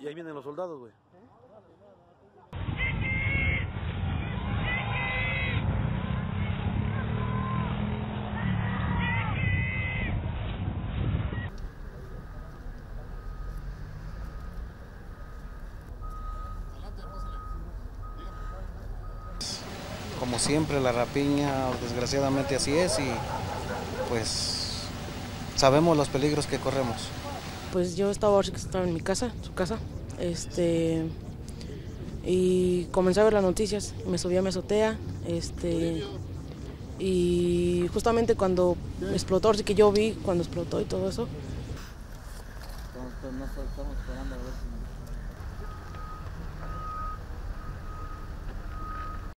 Y ahí vienen los soldados, güey. Como siempre, la rapiña, desgraciadamente así es, y pues sabemos los peligros que corremos. Pues yo estaba en mi casa, su casa, y comencé a ver las noticias, me subí a mi azotea, y justamente cuando explotó, sí que yo vi cuando explotó y todo eso. Nos estamos esperando a ver si...